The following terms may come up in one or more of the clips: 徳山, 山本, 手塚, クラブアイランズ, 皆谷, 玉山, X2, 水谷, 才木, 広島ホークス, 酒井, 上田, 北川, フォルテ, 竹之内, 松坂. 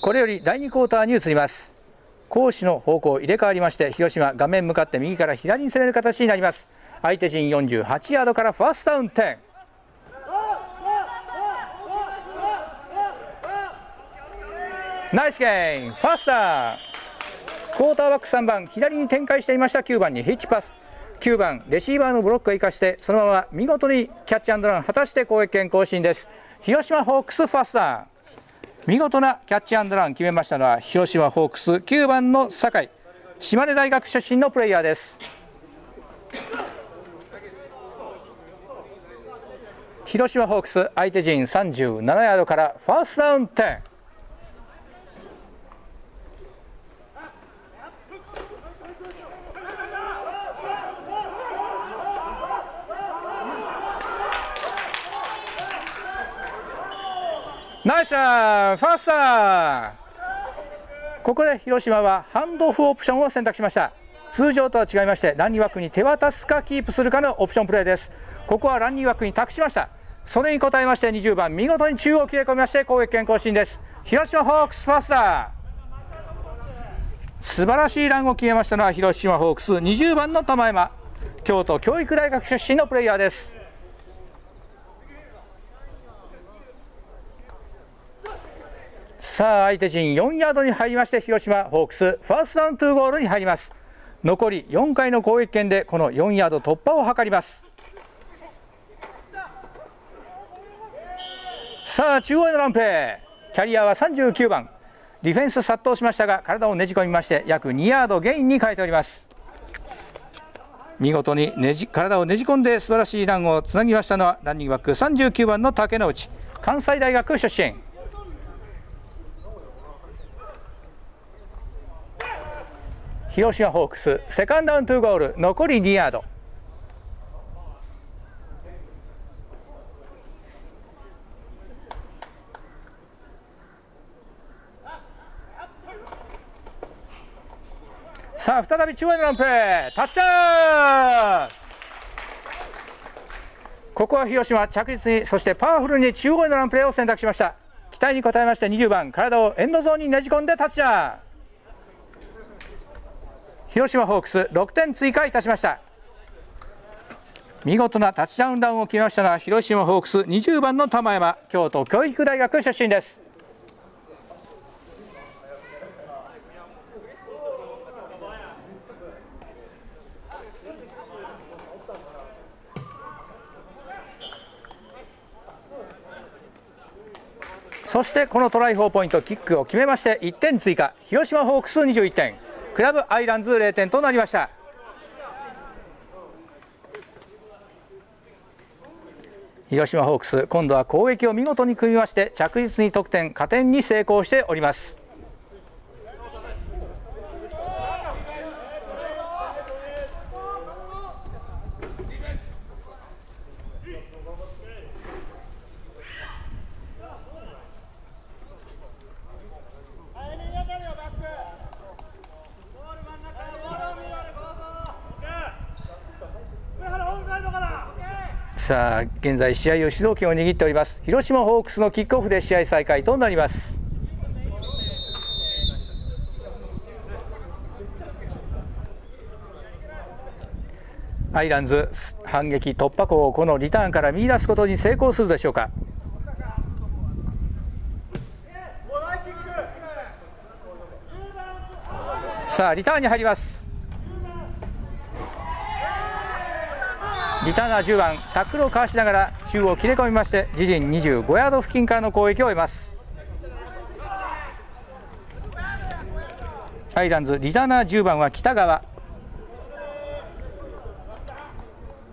これより第2クォーターに移ります。攻守の方向入れ替わりまして、広島画面向かって右から左に攻める形になります。相手陣48ヤードからファーストダウン10。ナイスゲームファースター。クォーターバック3番左に展開していました9番にヒッチパス。9番レシーバーのブロックを生かして、そのまま見事にキャッチアンドランを果たして攻撃権更新です。広島ホークスファースター、見事なキャッチアンドラン決めましたのは広島ホークス9番の酒井、島根大学出身のプレイヤーです。広島ホークス相手陣37ヤードからファーストダウン10。ナイスランファースター。ここで広島はハンドオフオプションを選択しました。通常とは違いまして、ランニー枠に手渡すかキープするかのオプションプレーです。ここはランニー枠に託しました。それに応えまして20番見事に中央を切れ込みまして攻撃権更新です。広島ホークスファースター、素晴らしいランを決めましたのは広島ホークス20番の玉山、京都教育大学出身のプレイヤーです。さあ相手陣4ヤードに入りまして、広島ホークスファーストダウン2ゴールに入ります。残り4回の攻撃権でこの4ヤード突破を図ります。さあ中央へのランプレー、キャリアは39番、ディフェンス殺到しましたが体をねじ込みまして約2ヤードゲインに変えております。見事に体をねじ込んで素晴らしいランをつなぎましたのはランニングバック39番の竹之内、関西大学出身。広島ホークスセカンドダウン2ゴール、残り2ヤード。さあ再び中央へのランプ、タッチダウン。ここは広島着実に、そしてパワフルに中央へのランプレーを選択しました。期待に応えまして20番体をエンドゾーンにねじ込んでタッチダウン。広島ホークス6点追加いたしました。見事なタッチダウンランを決めましたのは広島ホークス20番の玉山、京都教育大学出身です。そしてこのトライ4ポイントキックを決めまして1点追加、広島ホークス21点、クラブアイランズ0点となりました。広島ホークス今度は攻撃を見事に組みまして着実に得点加点に成功しております。さあ現在試合を主導権を握っております広島ホークスのキックオフで試合再開となります。アイランズ反撃突破口をこのリターンから見出すことに成功するでしょうか。さあリターンに入ります。リターナー10番タックルをかわしながら中央を切れ込みまして自陣25ヤード付近からの攻撃を終えます。アイランズリターナー10番は北川、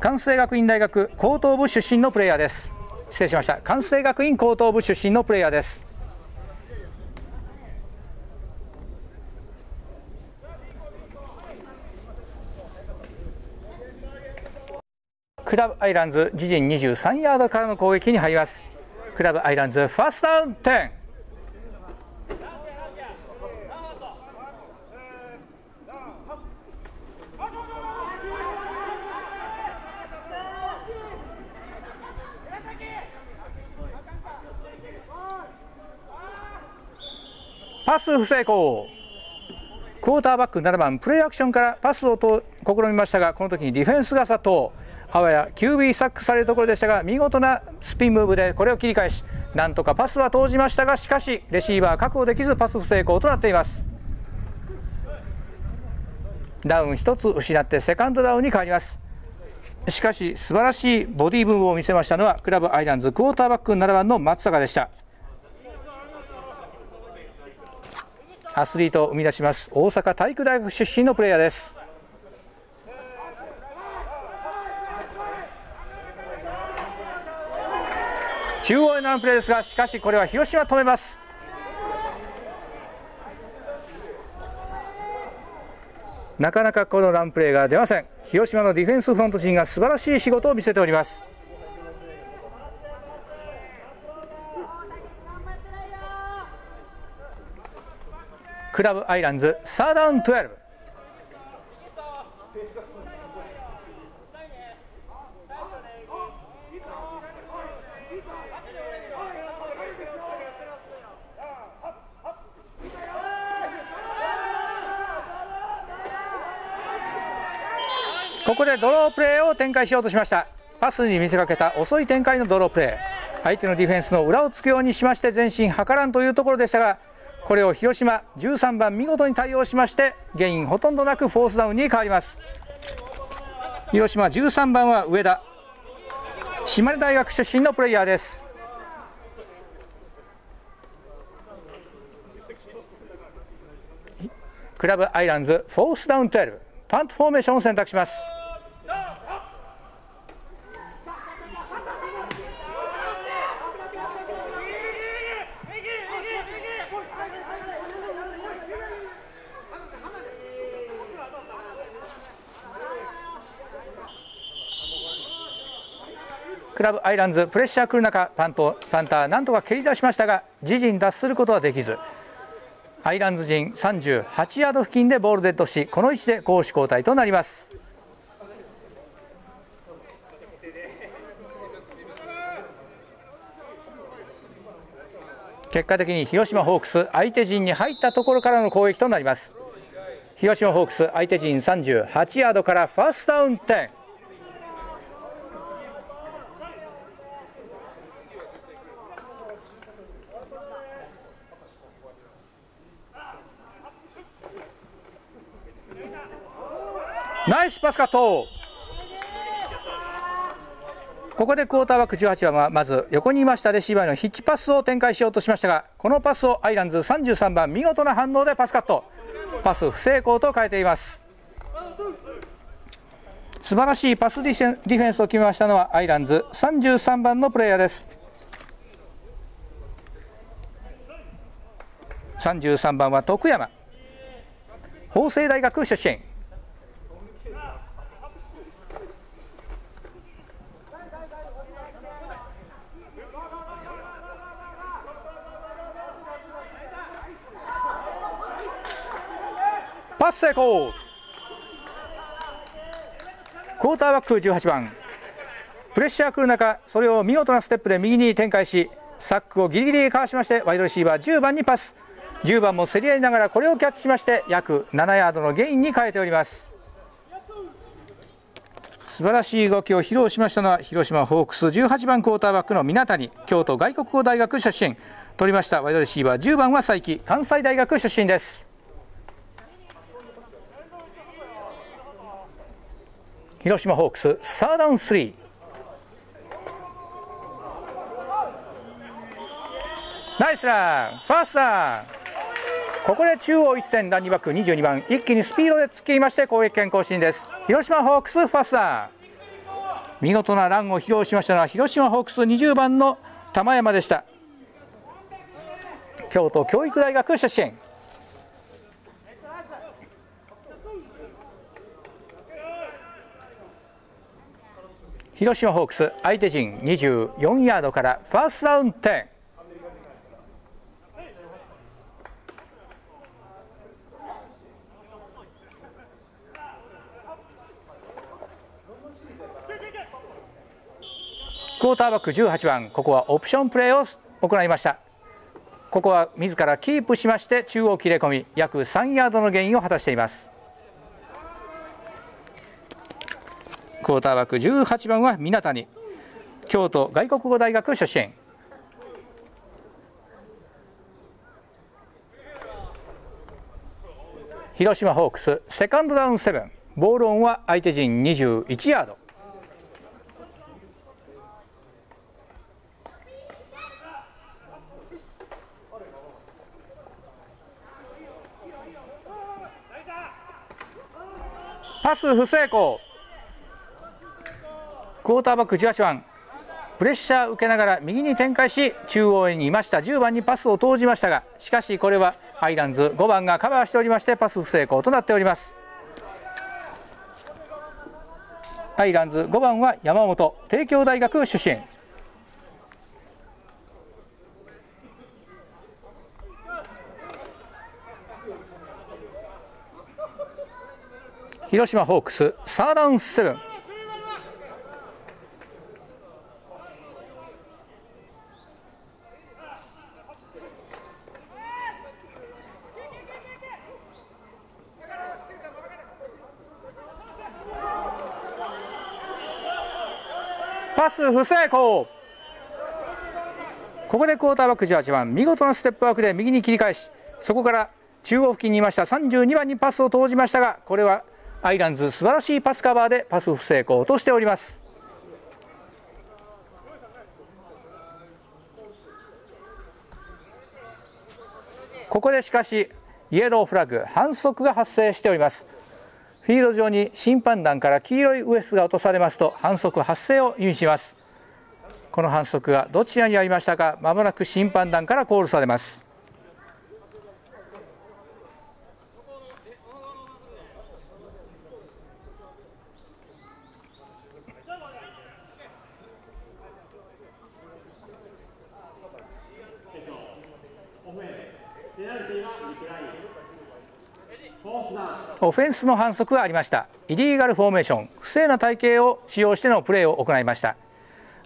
関西学院大学高等部出身のプレイヤーです。失礼しました、関西学院高等部出身のプレイヤーです。クラブアイランズ自陣23ヤードからの攻撃に入ります。クラブアイランズファーストダウン10。パス不成功。クォーターバック7番プレーアクションからパスを試みましたが、この時にディフェンスが殺到。あわや QB サックされるところでしたが、見事なスピンムーブでこれを切り返し、なんとかパスは投じましたが、しかしレシーバー確保できずパス不成功となっています。ダウン1つ失ってセカンドダウンに変わります。しかし素晴らしいボディームーブを見せましたのはクラブアイランズクォーターバック7番の松坂でした。アスリートを生み出します大阪体育大学出身のプレイヤーです。中央へのプレーですが、しかしこれは広島止めます。なかなかこのランプレーが出ません。広島のディフェンスフロント陣が素晴らしい仕事を見せております。クラブアイランズサーダウン12。ここでドロープレーを展開しようとしました。パスに見せかけた遅い展開のドロープレー、相手のディフェンスの裏をつくようにしまして前進図らんというところでしたが、これを広島13番見事に対応しまして、ゲインほとんどなくフォースダウンに変わります。広島13番は上田、島根大学出身のプレイヤーです。クラブアイランズフォースダウン12、パントフォーメーションを選択します。クラブアイランズプレッシャーくる中、パンターなんとか蹴り出しましたが、自陣脱することはできず、アイランズ陣38ヤード付近でボールデッドし、この位置で攻守交代となります。結果的に広島ホークス相手陣に入ったところからの攻撃となります。広島ホークス相手陣38ヤードからファーストダウン10。ナイスパスカット。ここでクォーターバック18番はまず横にいましたレシーバーのヒッチパスを展開しようとしましたが、このパスをアイランズ33番見事な反応でパスカット、パス不成功と変えています。素晴らしいパスディフェンスを決めましたのはアイランズ33番のプレイヤーです。33番は徳山、法政大学出身。パス成功。クォーターバック18番プレッシャー来る中、それを見事なステップで右に展開し、サックをギリギリかわしましてワイドレシーバー10番にパス。10番も競り合いながらこれをキャッチしまして、約7ヤードのゲインに変えております。素晴らしい動きを披露しましたのは広島ホークス18番クォーターバックの皆谷、京都外国語大学出身。取りましたワイドレシーバー10番は才木、関西大学出身です。広島ホークスサーダウン3。ナイスラン、ファーストダウン。ここで中央一線ランニバック22番一気にスピードで突っ切りまして攻撃権更新です。広島ホークスファーストダウン。見事なランを披露しましたのは広島ホークス20番の玉山でした。京都教育大学出身。広島ホークス相手陣24ヤードからファーストダウン10。クォーターバック18番、ここはオプションプレーを行いました。ここは自らキープしまして中央切れ込み、約3ヤードのゲインを果たしています。クォーターバック18番は水谷、京都外国語大学出身。広島ホークス、セカンドダウン7、ボールオンは相手陣21ヤード。パス不成功。クォーターバック18番、プレッシャー受けながら右に展開し、中央にいました10番にパスを投じましたが、しかしこれはハイランズ5番がカバーしておりまして、パス不成功となっております。ハイランズ5番は山本、帝京大学出身。広島ホークス、サーダウン7。パス不成功。ここでクォーターバック18番、見事なステップワークで右に切り返し、そこから中央付近にいました32番にパスを投じましたが、これはアイランズ素晴らしいパスカバーでパス不成功としております。ここでしかしイエローフラッグ、反則が発生しております。フィールド上に審判団から黄色いウエスが落とされますと反則発生を意味します。この反則がどちらにありましたか、まもなく審判団からコールされます。オフェンスの反則がありました。イリーガルフォーメーション、不正な体系を使用してのプレーを行いました。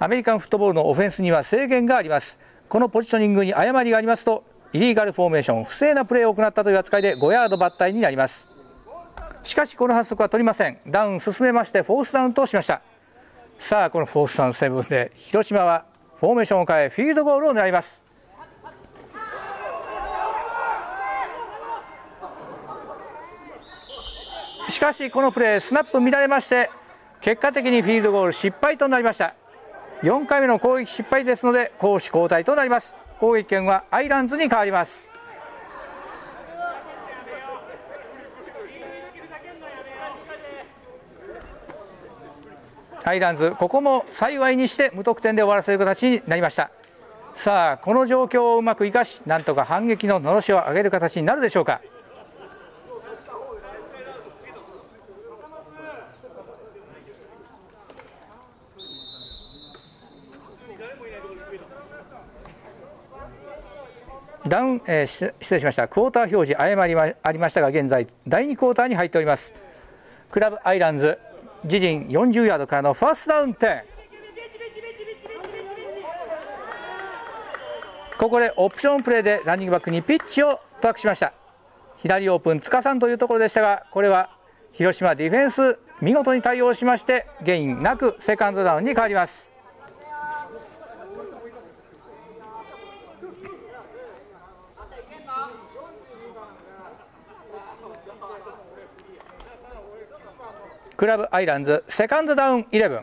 アメリカンフットボールのオフェンスには制限があります。このポジショニングに誤りがありますと、イリーガルフォーメーション、不正なプレーを行ったという扱いで5ヤード抜体になります。しかしこの反則は取りません。ダウン進めましてフォースダウンとしました。さあこのフォースダウン7で広島はフォーメーションを変え、フィールドゴールを狙います。しかしこのプレー、スナップ乱れまして結果的にフィールドゴール失敗となりました。4回目の攻撃失敗ですので攻守交代となります。攻撃権はアイランズに変わります。アイランズ、ここも幸いにして無得点で終わらせる形になりました。さあこの状況をうまく生かし、なんとか反撃ののろしを上げる形になるでしょうか。失礼しました。クォーター表示誤りはありましたが、現在第2クォーターに入っております。クラブアイランズ、自陣40ヤードからのファーストダウン10。ここでオプションプレーでランニングバックにピッチをトラックしました。左オープンつかさんというところでしたが、これは広島ディフェンス見事に対応しまして、ゲインなくセカンドダウンに変わります。クラブアイランズ、セカンドダウン11。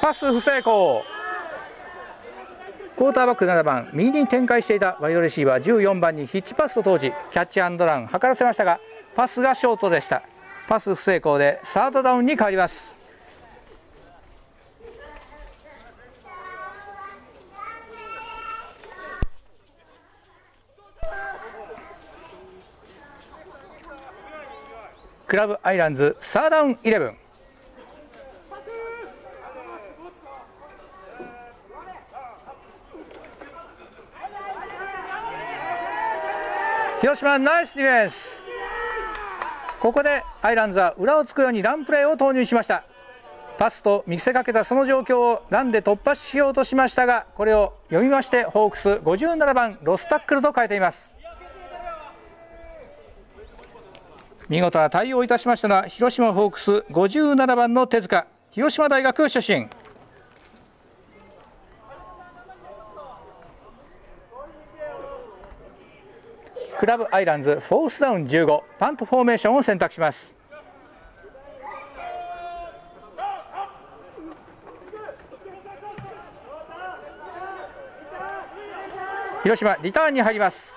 パス不成功。クォーターバック7番、右に展開していたワイドレシーバー14番にヒッチパスを投じ、キャッチアンドラン図らせましたが、パスがショートでした。パス不成功でサードダウンに変わります。クラブアイランズ、サードダウン11。広島ナイスディフェンス。ここでアイランズは裏をつくようにランプレーを投入しました。パスと見せかけたその状況をランで突破しようとしましたが、これを読みましてホークス57番ロスタックルと変えています。見事な対応をいたしましたのは広島ホークス57番の手塚、広島大学出身。クラブアイランズフォースダウン15、パンプフォーメーションを選択します。広島リターンに入ります。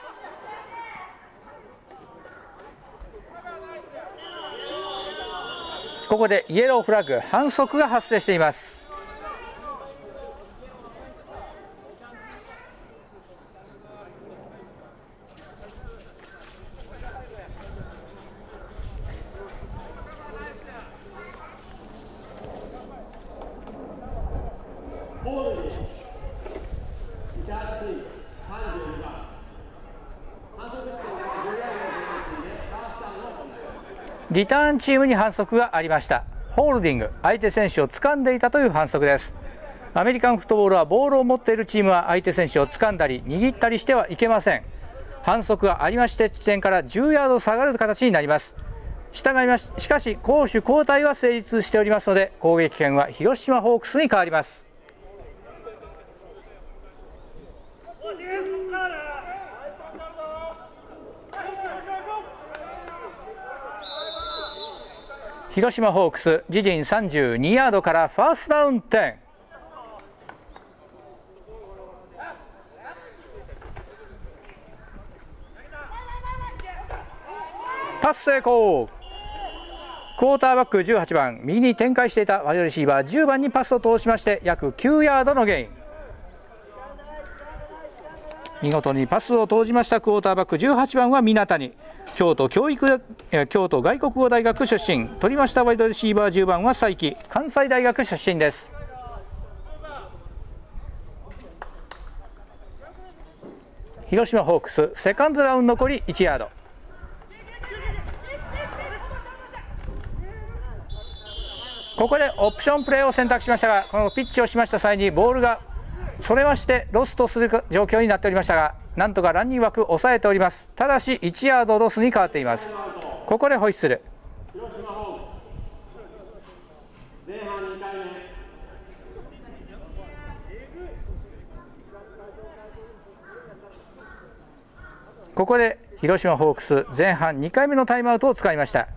ここでイエローフラッグ、反則が発生しています。リターンチームに反則がありました。ホールディング、相手選手を掴んでいたという反則です。アメリカンフットボールはボールを持っているチームは相手選手を掴んだり握ったりしてはいけません。反則がありまして地点から10ヤード下がる形になります。従います。しかし攻守交代は成立しておりますので、攻撃権は広島ホークスに変わります。広島ホークス自陣32ヤードからファーストダウン10。パス成功。クォーターバック18番、右に展開していたワイドレシーバー10番にパスを通しまして約9ヤードのゲイン。見事にパスを投じましたクォーターバック18番は水谷、京都外国語大学出身。取りましたワイドレシーバー10番は才木、関西大学出身です。広島ホークスセカンドダウン残り1ヤード。ここでオプションプレーを選択しましたが、このピッチをしました際にボールがそれましてロスとする状況になっておりましたが、なんとかランニング枠を抑えております。ただし1ヤードロスに変わっています。ここでホイッスル。ここで広島ホークス前半2回目のタイムアウトを使いました。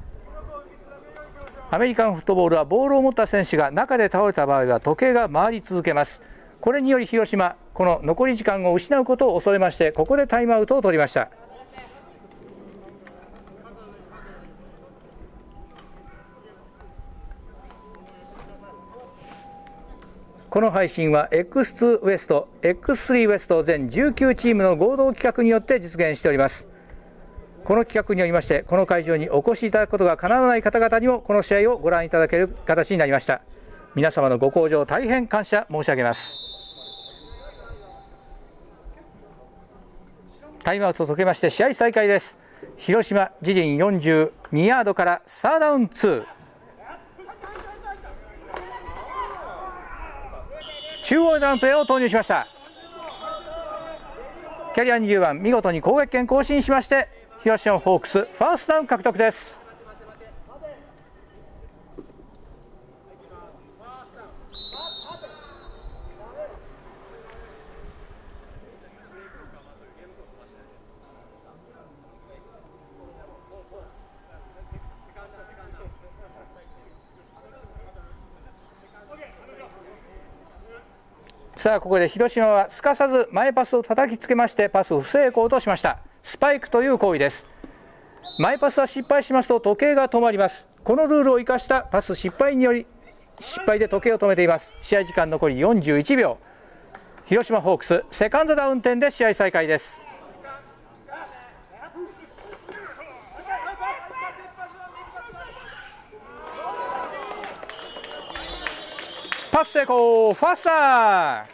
アメリカンフットボールはボールを持った選手が中で倒れた場合は時計が回り続けます。これにより広島、この残り時間を失うことを恐れまして、ここでタイムアウトを取りました。この配信は X2 ウエスト、X3 ウエスト全19チームの合同企画によって実現しております。この企画によりまして、この会場にお越しいただくことが叶わない方々にもこの試合をご覧いただける形になりました。皆様のご好評大変感謝申し上げます。タイムアウト解けまして試合再開です。広島自陣42ヤードからサーダウン2。中央ダウンプレーを投入しました。キャリア20番見事に攻撃権更新しまして、広島ホークスファーストダウン獲得です。さあここで広島はすかさず前パスを叩きつけましてパス不成功としました。スパイクという行為です。前パスは失敗しますと時計が止まります。このルールを生かしたパス失敗により失敗で時計を止めています。試合時間残り41秒。広島ホークスセカンドダウン点で試合再開です。パス成功、ファースター。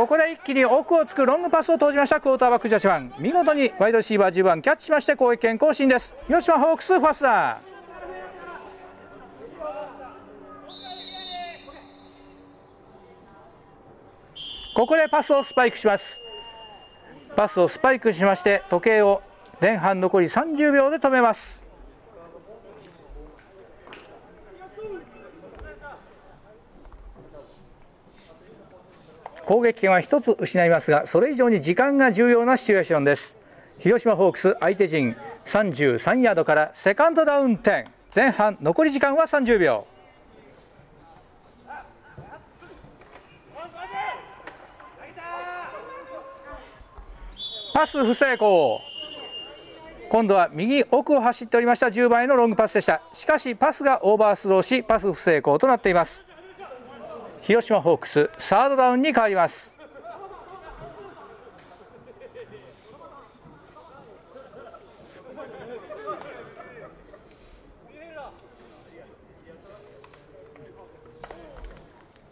ここで一気に奥をつくロングパスを投じました。クォーターバック18番、見事にワイドレシーバー10番キャッチしまして攻撃権更新です。広島ホークスファスナー。ここでパスをスパイクします。パスをスパイクしまして時計を前半残り30秒で止めます。攻撃権は1つ失いますが、それ以上に時間が重要なシチュエーションです。広島ホークス相手陣33ヤードからセカンドダウン10。前半残り時間は30秒。パス不成功。今度は右奥を走っておりました10番へのロングパスでした。しかしパスがオーバースローし、パス不成功となっています。広島ホークスサードダウンに変わります。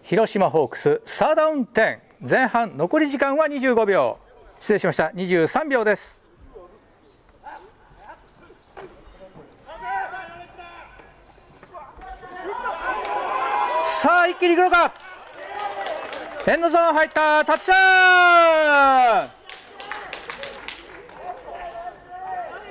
広島ホークスサードダウン10。前半残り時間は25秒、失礼しました、23秒です。さあ一気にいくのか。エンドゾーン入った、タッチダウン。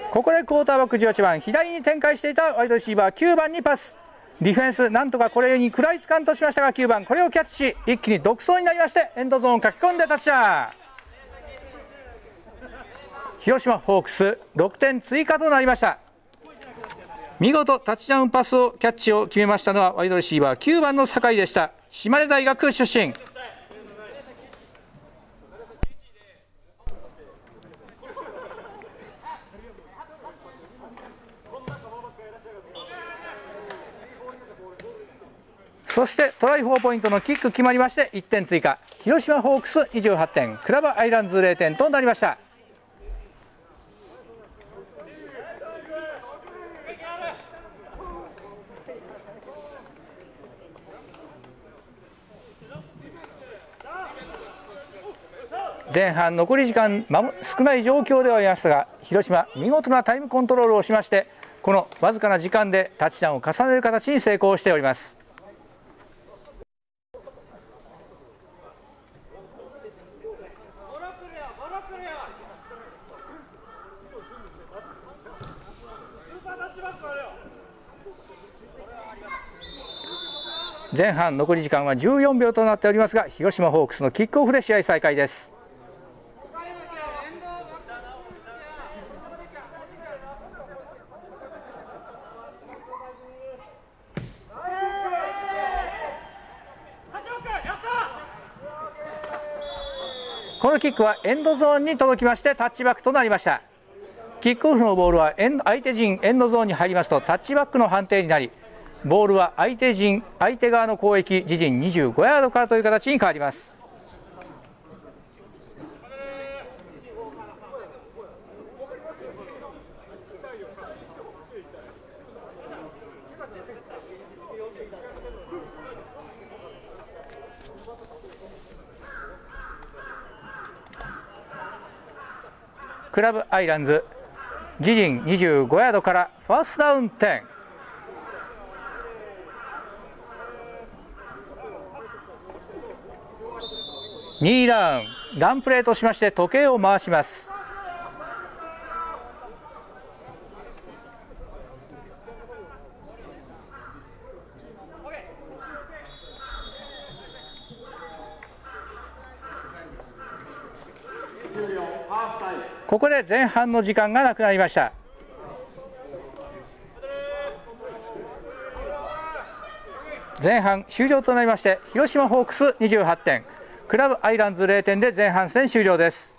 ここでクォーターバック18番、左に展開していたワイドレシーバー9番にパス。ディフェンスなんとかこれに食らいつかんとしましたが、9番これをキャッチし一気に独走になりまして、エンドゾーンを書き込んでタッチダウン。広島ホークス6点追加となりました。見事タッチダウンパスをキャッチを決めましたのはワイドレシーバー9番の酒井でした。島根大学出身。そしてトライ4ポイントのキック決まりまして1点追加。広島ホークス28点、クラブアイランズ0点となりました。前半残り時間少ない状況ではありましたが、広島見事なタイムコントロールをしまして、このわずかな時間でタッチダウンを重ねる形に成功しております。前半残り時間は14秒となっておりますが、広島ホークスのキックオフで試合再開です。このキックはエンドゾーンに届きましてタッチバックとなりました。キックオフのボールは相手陣エンドゾーンに入りますとタッチバックの判定になり、ボールは相手側の攻撃自陣25ヤードからという形に変わります。クラブアイランズ自陣25ヤードからファーストダウン10。2ラウンランプレーとしまして時計を回します。ここで前半の時間がなくなりました。前半終了となりまして、広島ホークス28点、クラブアイランズ0点で前半戦終了です。